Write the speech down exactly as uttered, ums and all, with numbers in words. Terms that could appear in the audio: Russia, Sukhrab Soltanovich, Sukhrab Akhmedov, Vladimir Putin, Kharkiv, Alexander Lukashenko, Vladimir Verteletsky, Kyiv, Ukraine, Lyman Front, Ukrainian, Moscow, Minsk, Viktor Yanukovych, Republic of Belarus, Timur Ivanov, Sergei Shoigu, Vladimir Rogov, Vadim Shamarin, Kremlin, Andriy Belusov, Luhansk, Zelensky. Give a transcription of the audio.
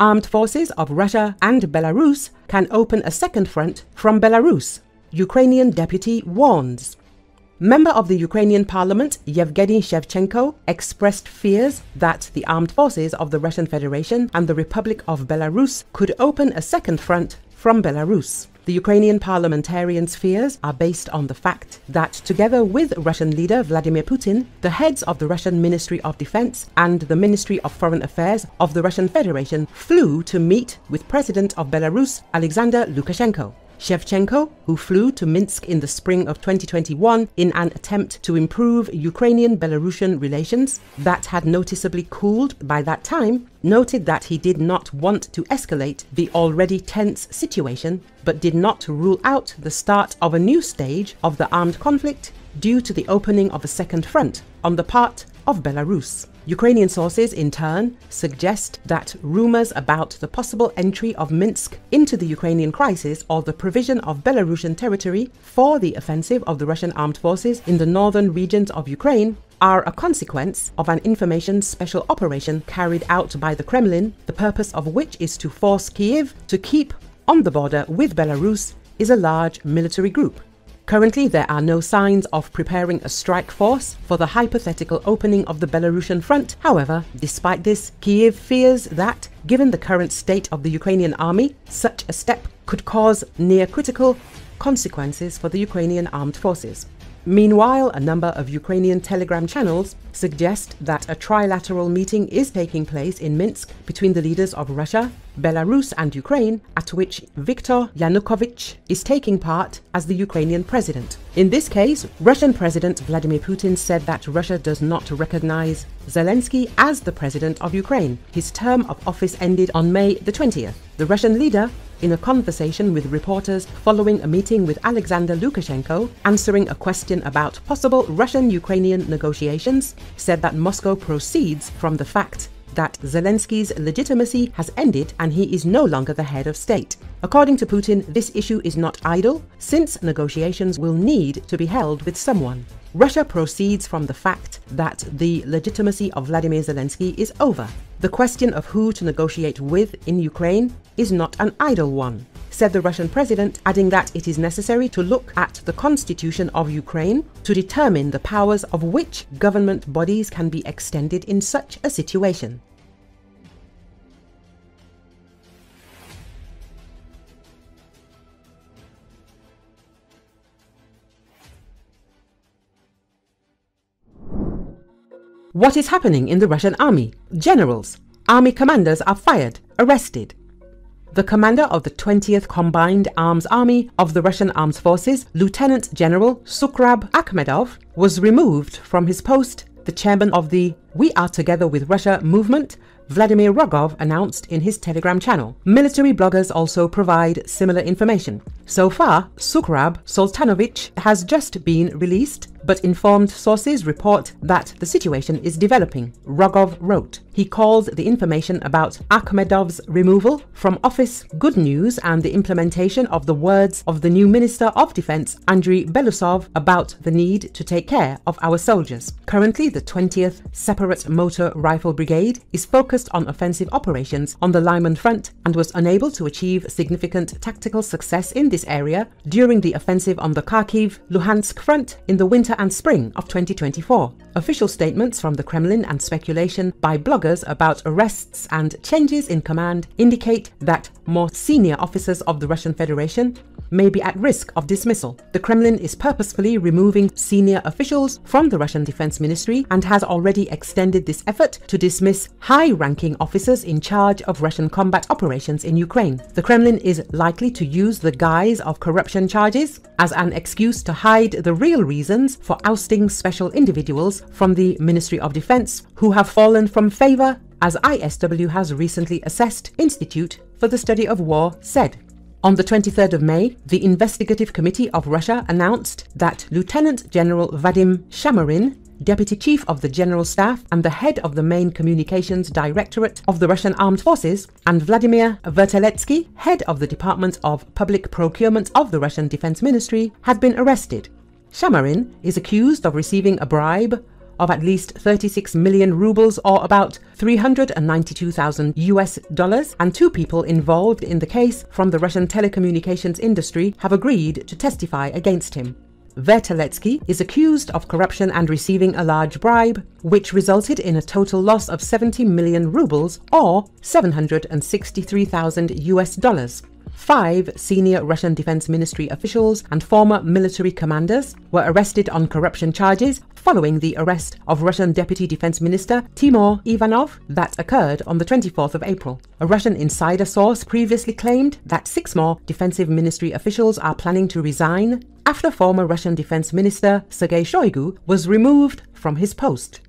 Armed forces of Russia and Belarus can open a second front from Belarus, Ukrainian deputy warns. Member of the Ukrainian parliament Yevgeny Shevchenko expressed fears that the armed forces of the Russian Federation and the Republic of Belarus could open a second front from Belarus. The Ukrainian parliamentarians' fears are based on the fact that, together with Russian leader Vladimir Putin, the heads of the Russian Ministry of Defense and the Ministry of Foreign Affairs of the Russian Federation flew to meet with President of Belarus Alexander Lukashenko. Shevchenko, who flew to Minsk in the spring of twenty twenty-one in an attempt to improve Ukrainian-Belarusian relations that had noticeably cooled by that time, noted that he did not want to escalate the already tense situation, but did not rule out the start of a new stage of the armed conflict due to the opening of a second front on the part of Belarus. Ukrainian sources, in turn, suggest that rumors about the possible entry of Minsk into the Ukrainian crisis or the provision of Belarusian territory for the offensive of the Russian armed forces in the northern regions of Ukraine are a consequence of an information special operation carried out by the Kremlin, the purpose of which is to force Kyiv to keep on the border with Belarus is a large military group. Currently, there are no signs of preparing a strike force for the hypothetical opening of the Belarusian front. However, despite this, Kyiv fears that, given the current state of the Ukrainian army, such a step could cause near-critical consequences for the Ukrainian armed forces. Meanwhile, a number of Ukrainian Telegram channels suggest that a trilateral meeting is taking place in Minsk between the leaders of Russia, Belarus and Ukraine, at which Viktor Yanukovych is taking part as the Ukrainian president. In this case, Russian President Vladimir Putin said that Russia does not recognize Zelensky as the president of Ukraine. His term of office ended on May the twentieth. The Russian leader, in a conversation with reporters following a meeting with Alexander Lukashenko, answering a question about possible Russian-Ukrainian negotiations, said that Moscow proceeds from the fact that Zelensky's legitimacy has ended and he is no longer the head of state. According to Putin, this issue is not idle, since negotiations will need to be held with someone. Russia proceeds from the fact that the legitimacy of Vladimir Zelensky is over. The question of who to negotiate with in Ukraine is not an idle one, said the Russian president, adding that it is necessary to look at the constitution of Ukraine to determine the powers of which government bodies can be extended in such a situation. What is happening in the Russian army? Generals, army commanders are fired, arrested. The commander of the twentieth Combined Arms Army of the Russian Armed Forces, Lieutenant General Sukhrab Akhmedov, was removed from his post, the chairman of the We Are Together with Russia movement, Vladimir Rogov, announced in his Telegram channel. Military bloggers also provide similar information. So far, Sukhrab Soltanovich has just been released, but informed sources report that the situation is developing, Rogov wrote. He called the information about Akhmedov's removal from office good news and the implementation of the words of the new Minister of Defense, Andriy Belusov, about the need to take care of our soldiers. Currently, the twentieth Separate Motor Rifle Brigade is focused on offensive operations on the Lyman Front and was unable to achieve significant tactical success in this area during the offensive on the Kharkiv, Luhansk front in the winter and spring of twenty twenty-four. Official statements from the Kremlin and speculation by bloggers about arrests and changes in command indicate that more senior officers of the Russian Federation may be at risk of dismissal. The Kremlin is purposefully removing senior officials from the Russian Defense Ministry and has already extended this effort to dismiss high-ranking officers in charge of Russian combat operations in Ukraine. The Kremlin is likely to use the guise of corruption charges as an excuse to hide the real reasons for ousting special individuals from the Ministry of Defense who have fallen from favor, as I S W has recently assessed, Institute for the Study of War said. On the twenty-third of May, the Investigative Committee of Russia announced that Lieutenant General Vadim Shamarin, Deputy Chief of the General Staff and the head of the main communications directorate of the Russian Armed Forces, and Vladimir Verteletsky, head of the Department of Public Procurement of the Russian Defense Ministry, had been arrested. Shamarin is accused of receiving a bribe of at least thirty-six million rubles, or about three hundred ninety-two thousand U S dollars, and two people involved in the case from the Russian telecommunications industry have agreed to testify against him. Verteletsky is accused of corruption and receiving a large bribe, which resulted in a total loss of seventy million rubles, or seven hundred sixty-three thousand U S dollars. Five senior Russian Defense Ministry officials and former military commanders were arrested on corruption charges following the arrest of Russian Deputy Defense Minister Timur Ivanov that occurred on the twenty-fourth of April. A Russian insider source previously claimed that six more Defensive Ministry officials are planning to resign after former Russian Defense Minister Sergei Shoigu was removed from his post.